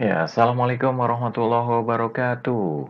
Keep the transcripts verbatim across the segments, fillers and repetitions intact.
Ya, Assalamualaikum warahmatullahi wabarakatuh.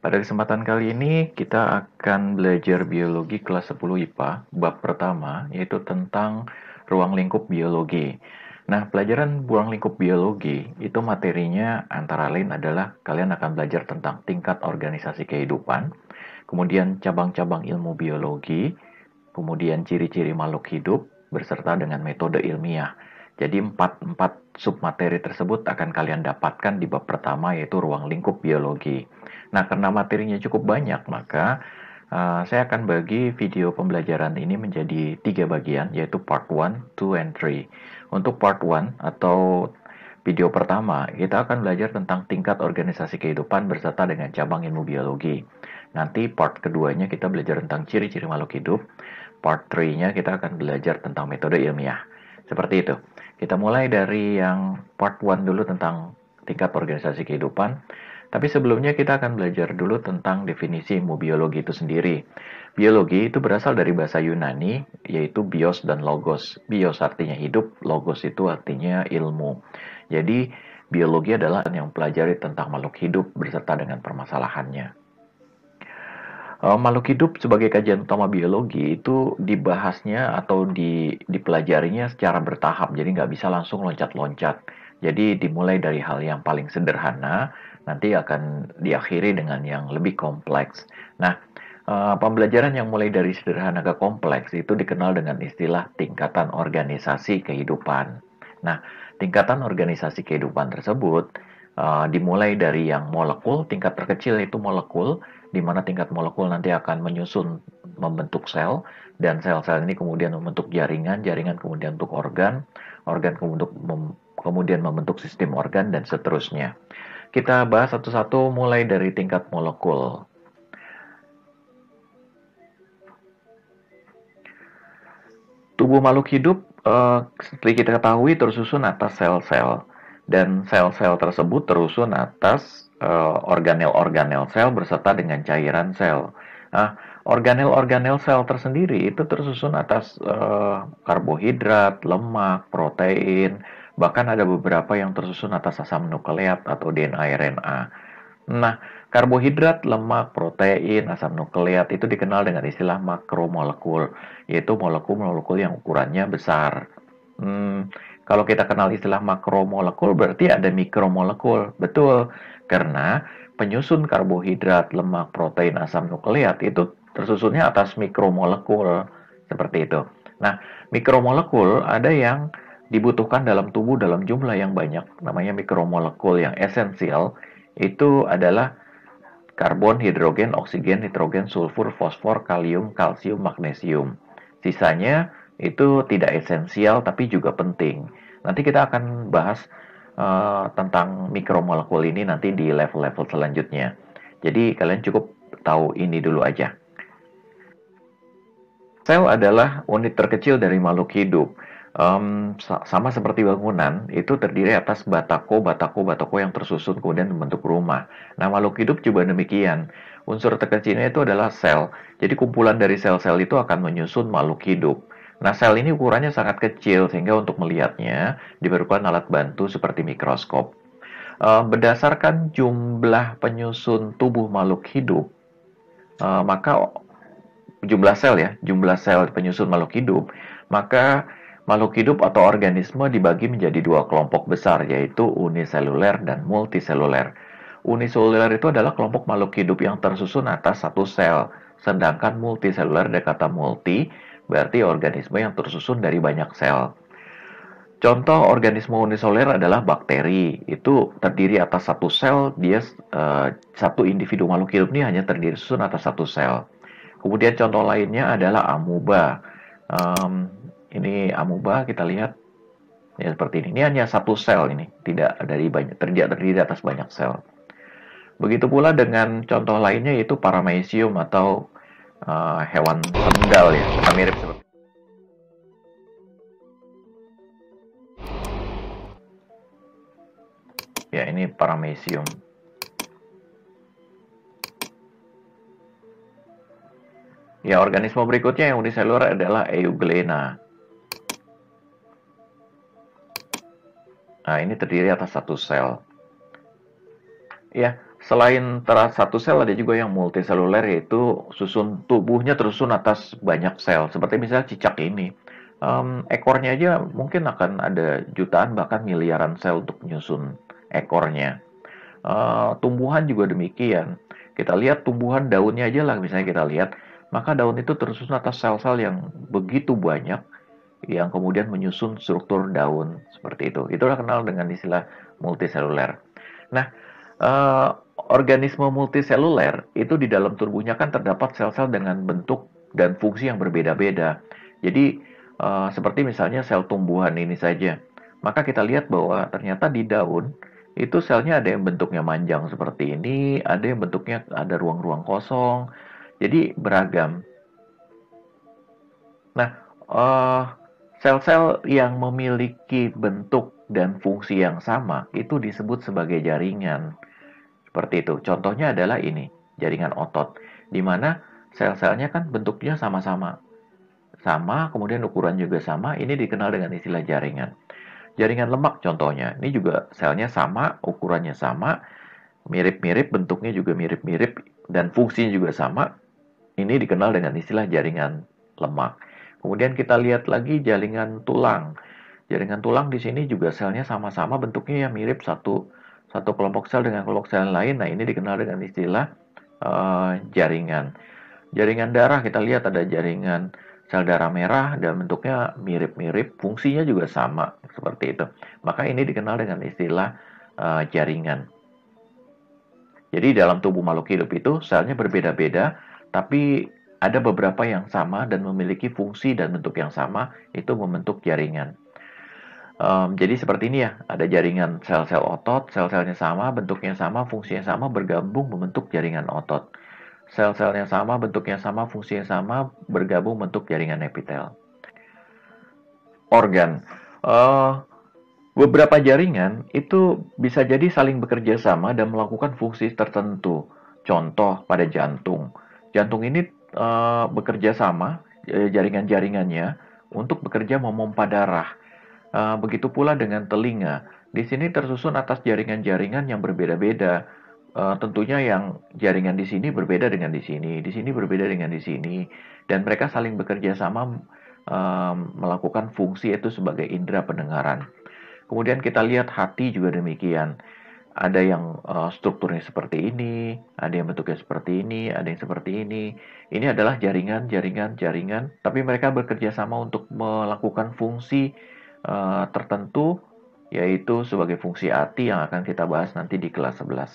Pada kesempatan kali ini kita akan belajar biologi kelas sepuluh I P A bab pertama, yaitu tentang ruang lingkup biologi. Nah, pelajaran ruang lingkup biologi itu materinya antara lain adalah kalian akan belajar tentang tingkat organisasi kehidupan, kemudian cabang-cabang ilmu biologi, kemudian ciri-ciri makhluk hidup berserta dengan metode ilmiah. Jadi empat, empat submateri tersebut akan kalian dapatkan di bab pertama, yaitu ruang lingkup biologi. Nah, karena materinya cukup banyak, maka uh, saya akan bagi video pembelajaran ini menjadi tiga bagian, yaitu part one, two, and three. Untuk part one atau video pertama, kita akan belajar tentang tingkat organisasi kehidupan berserta dengan cabang ilmu biologi. Nanti part keduanya kita belajar tentang ciri-ciri makhluk hidup. Part tiga-nya kita akan belajar tentang metode ilmiah. Seperti itu. Kita mulai dari yang part one dulu tentang tingkat organisasi kehidupan. Tapi sebelumnya kita akan belajar dulu tentang definisi ilmu biologi itu sendiri. Biologi itu berasal dari bahasa Yunani, yaitu bios dan logos. Bios artinya hidup, logos itu artinya ilmu. Jadi, biologi adalah yang mempelajari tentang makhluk hidup berserta dengan permasalahannya. Uh, makhluk hidup sebagai kajian utama biologi itu dibahasnya atau di, dipelajarinya secara bertahap, jadi nggak bisa langsung loncat-loncat. Jadi dimulai dari hal yang paling sederhana, nanti akan diakhiri dengan yang lebih kompleks. Nah, uh, pembelajaran yang mulai dari sederhana ke kompleks itu dikenal dengan istilah tingkatan organisasi kehidupan. Nah, tingkatan organisasi kehidupan tersebut uh, dimulai dari yang molekul, tingkat terkecil itu molekul, di mana tingkat molekul nanti akan menyusun membentuk sel, dan sel-sel ini kemudian membentuk jaringan, jaringan kemudian untuk organ, organ kemudian membentuk sistem organ, dan seterusnya. Kita bahas satu-satu mulai dari tingkat molekul. Tubuh makhluk hidup, eh, seperti kita ketahui, tersusun atas sel-sel, dan sel-sel tersebut tersusun atas organel-organel sel berserta dengan cairan sel. Nah, organel-organel sel tersendiri itu tersusun atas uh, karbohidrat, lemak, protein, bahkan ada beberapa yang tersusun atas asam nukleat atau D N A, R N A. Nah, karbohidrat, lemak, protein, asam nukleat itu dikenal dengan istilah makromolekul, yaitu molekul-molekul yang ukurannya besar. Hmm, kalau kita kenal istilah makromolekul, berarti ada mikromolekul, betul. Karena penyusun karbohidrat, lemak, protein, asam nukleat itu tersusunnya atas mikromolekul, seperti itu. Nah, mikromolekul ada yang dibutuhkan dalam tubuh dalam jumlah yang banyak, namanya mikromolekul. Yang esensial itu adalah karbon, hidrogen, oksigen, nitrogen, sulfur, fosfor, kalium, kalsium, magnesium. Sisanya itu tidak esensial tapi juga penting. Nanti kita akan bahas Uh, tentang mikromolekul ini nanti di level-level selanjutnya. Jadi kalian cukup tahu ini dulu aja. Sel adalah unit terkecil dari makhluk hidup. Um, sama seperti bangunan, itu terdiri atas batako, batako, batako yang tersusun kemudian membentuk rumah. Nah, makhluk hidup juga demikian. Unsur terkecilnya itu adalah sel. Jadi kumpulan dari sel-sel itu akan menyusun makhluk hidup. Nah, sel ini ukurannya sangat kecil, sehingga untuk melihatnya diperlukan alat bantu seperti mikroskop. E, berdasarkan jumlah penyusun tubuh makhluk hidup, e, maka jumlah sel ya, jumlah sel penyusun makhluk hidup, maka makhluk hidup atau organisme dibagi menjadi dua kelompok besar, yaitu uniseluler dan multiseluler. Uniseluler itu adalah kelompok makhluk hidup yang tersusun atas satu sel, sedangkan multiseluler dari kata multi, berarti organisme yang tersusun dari banyak sel. Contoh organisme uniseluler adalah bakteri. Itu terdiri atas satu sel, dia uh, satu individu makhluk hidup ini hanya terdiri susun atas satu sel. Kemudian contoh lainnya adalah amuba. Um, ini amuba kita lihat ya, seperti ini. Ini hanya satu sel ini, tidak dari banyak, terdiri, terdiri atas banyak sel. Begitu pula dengan contoh lainnya yaitu paramecium atau Uh, hewan tunggal ya, kita mirip seperti. Ya, ini paramecium. Ya, organisme berikutnya yang uniseluler adalah Euglena. Nah, ini terdiri atas satu sel. Ya, selain teras satu sel ada juga yang multiseluler, yaitu susun tubuhnya tersusun atas banyak sel. Seperti misalnya cicak ini, um, ekornya aja mungkin akan ada jutaan bahkan miliaran sel untuk menyusun ekornya. Uh, tumbuhan juga demikian. Kita lihat tumbuhan daunnya aja lah, misalnya kita lihat, maka daun itu tersusun atas sel-sel yang begitu banyak, yang kemudian menyusun struktur daun seperti itu. Itulah kenal dengan istilah multiseluler. Nah, eh, organisme multiseluler itu di dalam tubuhnya kan terdapat sel-sel dengan bentuk dan fungsi yang berbeda-beda. Jadi eh, seperti misalnya sel tumbuhan ini saja, maka kita lihat bahwa ternyata di daun itu selnya ada yang bentuknya manjang seperti ini, ada yang bentuknya ada ruang-ruang kosong. Jadi beragam. Nah, eh, sel-sel yang memiliki bentuk dan fungsi yang sama itu disebut sebagai jaringan. Seperti itu. Contohnya adalah ini, jaringan otot. Di mana sel-selnya kan bentuknya sama-sama. Sama, kemudian ukuran juga sama. Ini dikenal dengan istilah jaringan. Jaringan lemak contohnya. Ini juga selnya sama, ukurannya sama, mirip-mirip, bentuknya juga mirip-mirip, dan fungsinya juga sama. Ini dikenal dengan istilah jaringan lemak. Kemudian kita lihat lagi jaringan tulang. Jaringan tulang di sini juga selnya sama-sama, bentuknya yang mirip satu satu kelompok sel dengan kelompok sel lain. Nah, ini dikenal dengan istilah uh, jaringan. Jaringan darah, kita lihat ada jaringan sel darah merah dan bentuknya mirip-mirip, fungsinya juga sama seperti itu. Maka ini dikenal dengan istilah uh, jaringan. Jadi dalam tubuh makhluk hidup itu selnya berbeda-beda, tapi ada beberapa yang sama dan memiliki fungsi dan bentuk yang sama, itu membentuk jaringan. Um, jadi seperti ini ya, ada jaringan sel-sel otot, sel-selnya sama, bentuknya sama, fungsinya sama, bergabung membentuk jaringan otot. Sel-selnya sama, bentuknya sama, fungsinya sama, bergabung membentuk jaringan epitel. Organ. Uh, beberapa jaringan itu bisa jadi saling bekerja sama dan melakukan fungsi tertentu. Contoh pada jantung. Jantung ini bekerja sama jaringan-jaringannya untuk bekerja memompa darah. Begitu pula dengan telinga. Di sini tersusun atas jaringan-jaringan yang berbeda-beda. Tentunya yang jaringan di sini berbeda dengan di sini, di sini berbeda dengan di sini, dan mereka saling bekerja sama melakukan fungsi itu sebagai indera pendengaran. Kemudian kita lihat hati juga demikian. Ada yang uh, strukturnya seperti ini, ada yang bentuknya seperti ini, ada yang seperti ini. Ini adalah jaringan-jaringan-jaringan, tapi mereka bekerja sama untuk melakukan fungsi uh, tertentu, yaitu sebagai fungsi hati yang akan kita bahas nanti di kelas sebelas.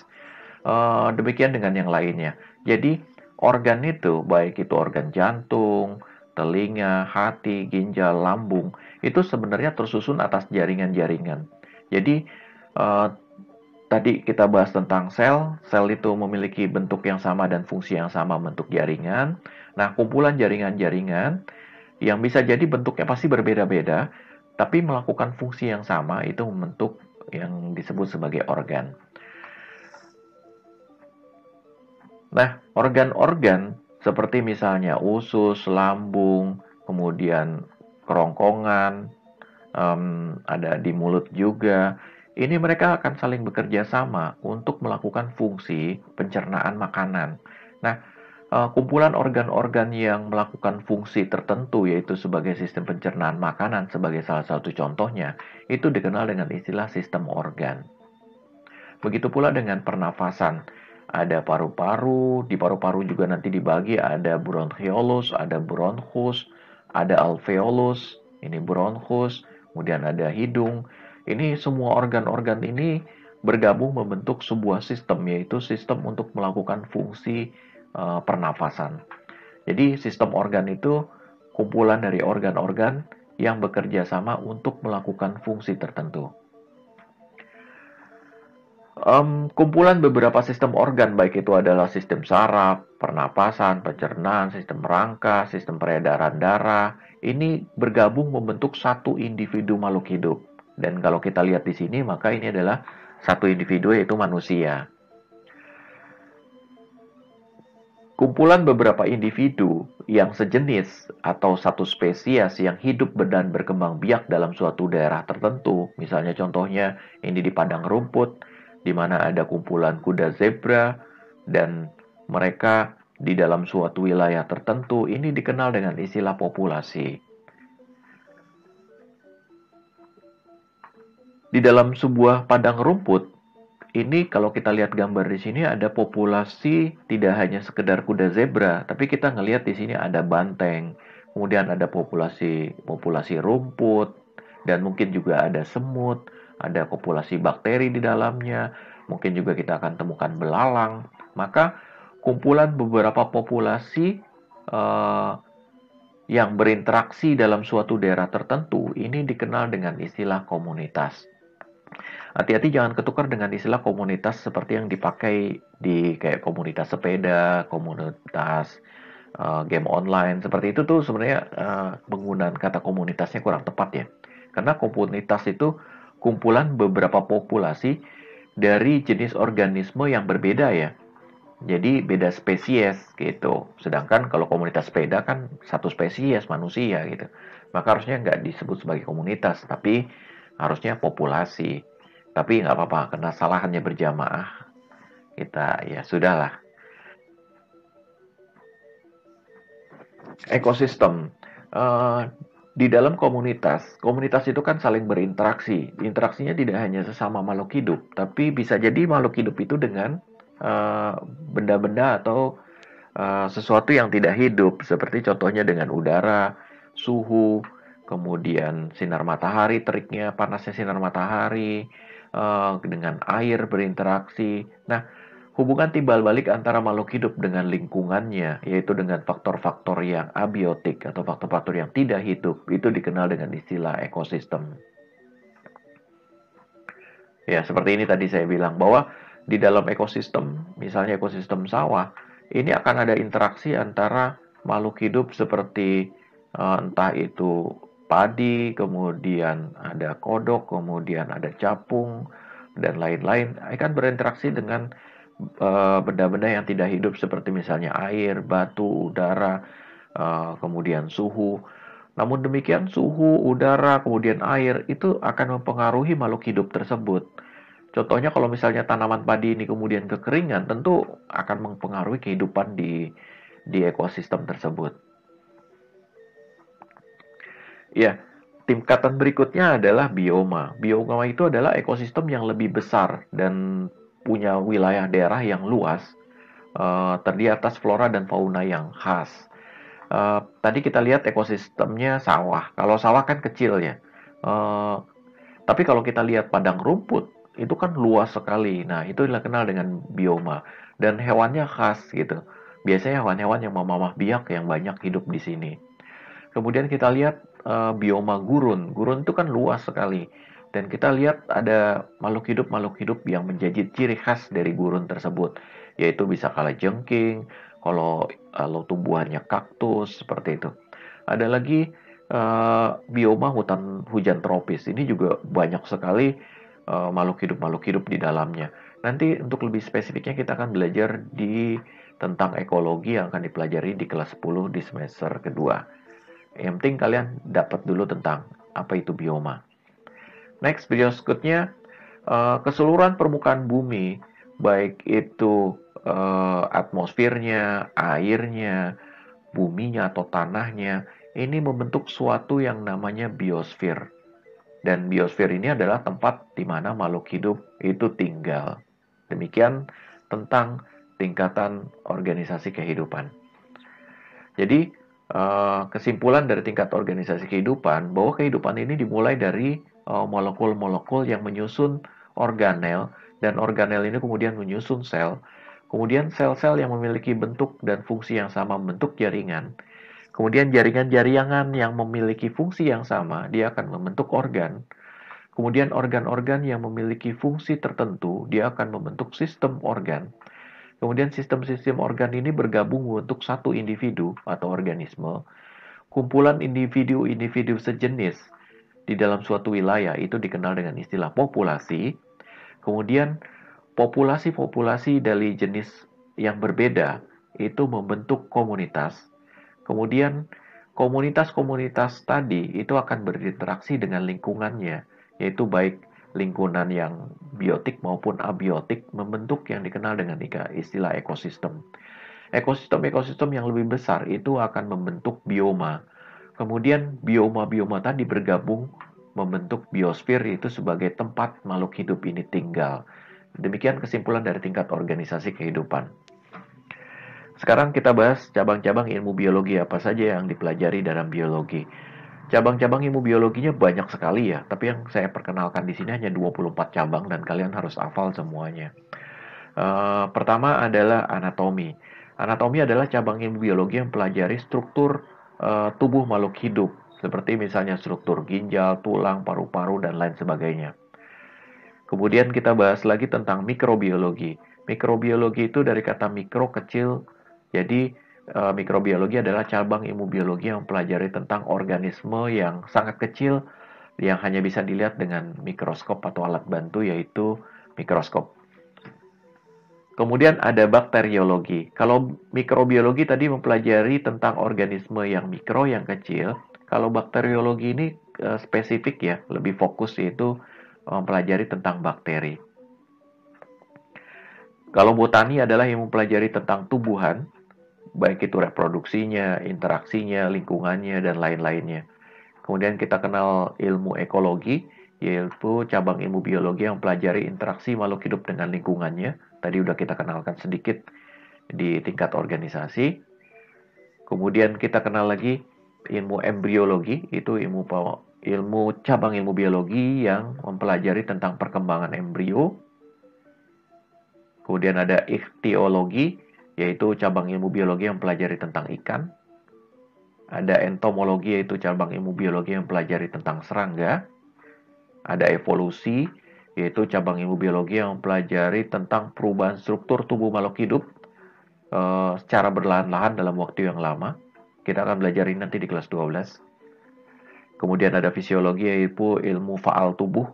Uh, demikian dengan yang lainnya. Jadi, organ itu, baik itu organ jantung, telinga, hati, ginjal, lambung, itu sebenarnya tersusun atas jaringan-jaringan. Jadi, uh, tadi kita bahas tentang sel, sel itu memiliki bentuk yang sama dan fungsi yang sama bentuk jaringan. Nah, kumpulan jaringan-jaringan yang bisa jadi bentuknya pasti berbeda-beda, tapi melakukan fungsi yang sama itu membentuk yang disebut sebagai organ. Nah, organ-organ seperti misalnya usus, lambung, kemudian kerongkongan, um, ada di mulut juga. Ini mereka akan saling bekerja sama untuk melakukan fungsi pencernaan makanan. Nah, kumpulan organ-organ yang melakukan fungsi tertentu, yaitu sebagai sistem pencernaan makanan, sebagai salah satu contohnya, itu dikenal dengan istilah sistem organ. Begitu pula dengan pernafasan. Ada paru-paru, di paru-paru juga nanti dibagi ada bronchiolus, ada bronchus, ada alveolus, ini bronchus, kemudian ada hidung. Ini semua organ-organ ini bergabung membentuk sebuah sistem, yaitu sistem untuk melakukan fungsi uh, pernafasan. Jadi sistem organ itu kumpulan dari organ-organ yang bekerja sama untuk melakukan fungsi tertentu. Um, kumpulan beberapa sistem organ, baik itu adalah sistem saraf, pernapasan, pencernaan, sistem rangka, sistem peredaran darah, ini bergabung membentuk satu individu makhluk hidup. Dan kalau kita lihat di sini, maka ini adalah satu individu, yaitu manusia. Kumpulan beberapa individu yang sejenis atau satu spesies yang hidup dan berkembang biak dalam suatu daerah tertentu, misalnya contohnya ini di padang rumput, di mana ada kumpulan kuda zebra, dan mereka di dalam suatu wilayah tertentu. Ini dikenal dengan istilah populasi. Di dalam sebuah padang rumput, ini kalau kita lihat gambar di sini ada populasi tidak hanya sekedar kuda zebra, tapi kita ngelihat di sini ada banteng, kemudian ada populasi populasi rumput, dan mungkin juga ada semut, ada populasi bakteri di dalamnya, mungkin juga kita akan temukan belalang. Maka kumpulan beberapa populasi eh, yang berinteraksi dalam suatu daerah tertentu ini dikenal dengan istilah komunitas. Hati-hati jangan ketukar dengan istilah komunitas seperti yang dipakai di kayak komunitas sepeda, komunitas uh, game online. Seperti itu tuh sebenarnya uh, penggunaan kata komunitasnya kurang tepat ya. Karena komunitas itu kumpulan beberapa populasi dari jenis organisme yang berbeda ya. Jadi beda spesies gitu. Sedangkan kalau komunitas sepeda kan satu spesies manusia gitu. Maka harusnya nggak disebut sebagai komunitas, tapi harusnya populasi. Tapi nggak apa-apa, karena salahannya berjamaah. Kita, ya sudahlah. Ekosistem. Uh, di dalam komunitas, komunitas itu kan saling berinteraksi. Interaksinya tidak hanya sesama makhluk hidup, tapi bisa jadi makhluk hidup itu dengan benda-benda uh, atau uh, sesuatu yang tidak hidup. Seperti contohnya dengan udara, suhu, kemudian sinar matahari, teriknya, panasnya sinar matahari, dengan air berinteraksi. Nah, hubungan timbal balik antara makhluk hidup dengan lingkungannya, yaitu dengan faktor-faktor yang abiotik atau faktor-faktor yang tidak hidup, itu dikenal dengan istilah ekosistem. Ya, seperti ini tadi saya bilang bahwa di dalam ekosistem, misalnya ekosistem sawah, ini akan ada interaksi antara makhluk hidup seperti entah itu padi, kemudian ada kodok, kemudian ada capung, dan lain-lain. Akan berinteraksi dengan benda-benda yang tidak hidup seperti misalnya air, batu, udara, kemudian suhu. Namun demikian, suhu, udara, kemudian air itu akan mempengaruhi makhluk hidup tersebut. Contohnya kalau misalnya tanaman padi ini kemudian kekeringan, tentu akan mempengaruhi kehidupan di, di ekosistem tersebut. Ya, tingkatan berikutnya adalah bioma. Bioma itu adalah ekosistem yang lebih besar dan punya wilayah daerah yang luas, uh, terdiri atas flora dan fauna yang khas. Uh, tadi kita lihat ekosistemnya sawah. Kalau sawah kan kecil ya. Uh, tapi kalau kita lihat padang rumput, itu kan luas sekali. Nah, itu dikenal dengan bioma. Dan hewannya khas gitu. Biasanya hewan-hewan yang memamah biak yang banyak hidup di sini. Kemudian kita lihat Uh, bioma gurun. Gurun itu kan luas sekali. Dan kita lihat ada makhluk hidup-makhluk hidup yang menjadi ciri khas dari gurun tersebut. Yaitu bisa kala jengking, kalau, kalau tumbuhannya kaktus, seperti itu. Ada lagi uh, bioma hutan hujan tropis. Ini juga banyak sekali uh, makhluk hidup-makhluk hidup di dalamnya. Nanti untuk lebih spesifiknya kita akan belajar di tentang ekologi yang akan dipelajari di kelas sepuluh di semester kedua. Yang penting kalian dapat dulu tentang apa itu bioma. Next, video berikutnya, keseluruhan permukaan bumi, baik itu atmosfernya, airnya, buminya atau tanahnya, ini membentuk suatu yang namanya biosfer. Dan biosfer ini adalah tempat di mana makhluk hidup itu tinggal. Demikian tentang tingkatan organisasi kehidupan. Jadi, kesimpulan dari tingkat organisasi kehidupan bahwa kehidupan ini dimulai dari molekul-molekul yang menyusun organel, dan organel ini kemudian menyusun sel, kemudian sel-sel yang memiliki bentuk dan fungsi yang sama membentuk jaringan, kemudian jaringan-jaringan yang memiliki fungsi yang sama dia akan membentuk organ, kemudian organ-organ yang memiliki fungsi tertentu dia akan membentuk sistem organ. Kemudian sistem-sistem organ ini bergabung untuk satu individu atau organisme. Kumpulan individu-individu sejenis di dalam suatu wilayah itu dikenal dengan istilah populasi. Kemudian populasi-populasi dari jenis yang berbeda itu membentuk komunitas. Kemudian komunitas-komunitas tadi itu akan berinteraksi dengan lingkungannya, yaitu baik lingkungan yang biotik maupun abiotik, membentuk yang dikenal dengan istilah ekosistem. Ekosistem-ekosistem yang lebih besar itu akan membentuk bioma. Kemudian bioma-bioma tadi bergabung membentuk biosfir, itu sebagai tempat makhluk hidup ini tinggal. Demikian kesimpulan dari tingkat organisasi kehidupan. Sekarang kita bahas cabang-cabang ilmu biologi apa saja yang dipelajari dalam biologi. Cabang-cabang ilmu biologinya banyak sekali ya, tapi yang saya perkenalkan di sini hanya dua puluh empat cabang dan kalian harus hafal semuanya. Uh, pertama adalah anatomi. Anatomi adalah cabang ilmu biologi yang pelajari struktur uh, tubuh makhluk hidup, seperti misalnya struktur ginjal, tulang, paru-paru, dan lain sebagainya. Kemudian kita bahas lagi tentang mikrobiologi. Mikrobiologi itu dari kata mikro, kecil, jadi e, mikrobiologi adalah cabang ilmu biologi yang mempelajari tentang organisme yang sangat kecil, yang hanya bisa dilihat dengan mikroskop atau alat bantu, yaitu mikroskop. Kemudian ada bakteriologi. Kalau mikrobiologi tadi mempelajari tentang organisme yang mikro, yang kecil, kalau bakteriologi ini e, spesifik ya, lebih fokus, yaitu mempelajari tentang bakteri. Kalau botani adalah yang mempelajari tentang tumbuhan, baik itu reproduksinya, interaksinya, lingkungannya, dan lain-lainnya. Kemudian kita kenal ilmu ekologi, yaitu cabang ilmu biologi yang mempelajari interaksi makhluk hidup dengan lingkungannya. Tadi udah kita kenalkan sedikit di tingkat organisasi. Kemudian kita kenal lagi ilmu embriologi, itu ilmu ilmu cabang ilmu biologi yang mempelajari tentang perkembangan embrio. Kemudian ada ichtiologi, yaitu cabang ilmu biologi yang mempelajari tentang ikan. Ada entomologi, yaitu cabang ilmu biologi yang mempelajari tentang serangga. Ada evolusi, yaitu cabang ilmu biologi yang mempelajari tentang perubahan struktur tubuh makhluk hidup e, secara berlahan-lahan dalam waktu yang lama. Kita akan belajar ini nanti di kelas dua belas. Kemudian ada fisiologi, yaitu ilmu faal tubuh,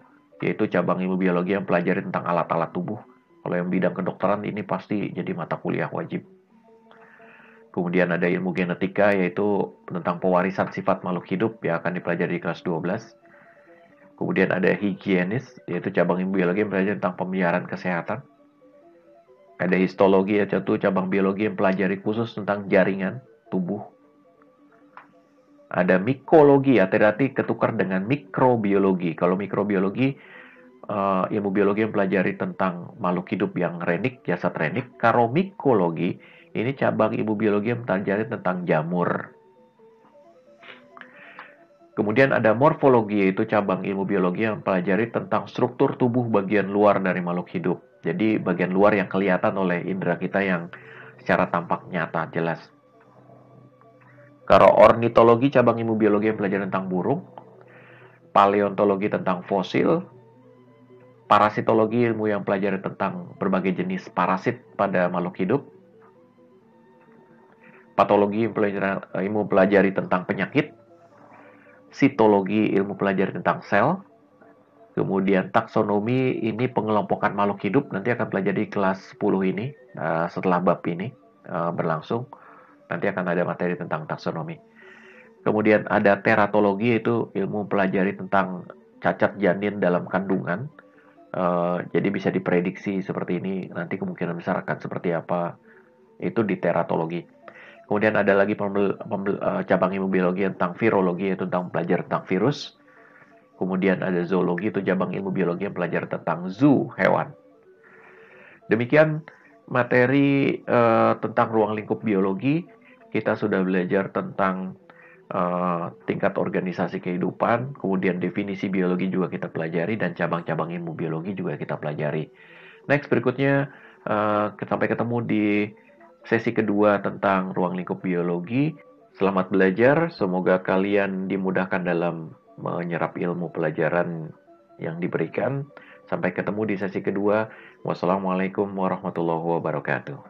yaitu cabang ilmu biologi yang pelajari tentang alat-alat tubuh. Kalau yang bidang kedokteran ini pasti jadi mata kuliah wajib. Kemudian ada ilmu genetika, yaitu tentang pewarisan sifat makhluk hidup yang akan dipelajari di kelas dua belas. Kemudian ada higienis, yaitu cabang ilmu biologi yang pelajari tentang pemeliharaan kesehatan. Ada histologi, yaitu cabang biologi yang pelajari khusus tentang jaringan tubuh. Ada mikologi, hati-hati ketukar dengan mikrobiologi. Kalau mikrobiologi, uh, ilmu biologi yang pelajari tentang makhluk hidup yang renik, jasad renik. Kalau mikologi, ini cabang ilmu biologi yang pelajari tentang jamur. Kemudian ada morfologi, yaitu cabang ilmu biologi yang pelajari tentang struktur tubuh bagian luar dari makhluk hidup. Jadi bagian luar yang kelihatan oleh indera kita yang secara tampak nyata, jelas. Kalau ornitologi, cabang ilmu biologi yang pelajari tentang burung. Paleontologi tentang fosil. Parasitologi, ilmu yang pelajari tentang berbagai jenis parasit pada makhluk hidup. Patologi, ilmu pelajari tentang penyakit. Sitologi, ilmu pelajari tentang sel. Kemudian taksonomi, ini pengelompokan makhluk hidup. Nanti akan pelajari kelas sepuluh ini, setelah bab ini berlangsung. Nanti akan ada materi tentang taksonomi. Kemudian ada teratologi, yaitu ilmu pelajari tentang cacat janin dalam kandungan. Uh, jadi bisa diprediksi seperti ini, nanti kemungkinan besar akan seperti apa. Itu di teratologi. Kemudian ada lagi pembel, pembel, uh, cabang ilmu biologi tentang virologi, yaitu tentang pelajar tentang virus. Kemudian ada zoologi, itu cabang ilmu biologi yang pelajar tentang zoo, hewan. Demikian materi uh, tentang ruang lingkup biologi. Kita sudah belajar tentang uh, tingkat organisasi kehidupan, kemudian definisi biologi juga kita pelajari, dan cabang-cabang ilmu biologi juga kita pelajari. Next, berikutnya, uh, sampai ketemu di sesi kedua tentang ruang lingkup biologi. Selamat belajar, semoga kalian dimudahkan dalam menyerap ilmu pelajaran yang diberikan. Sampai ketemu di sesi kedua. Wassalamualaikum warahmatullahi wabarakatuh.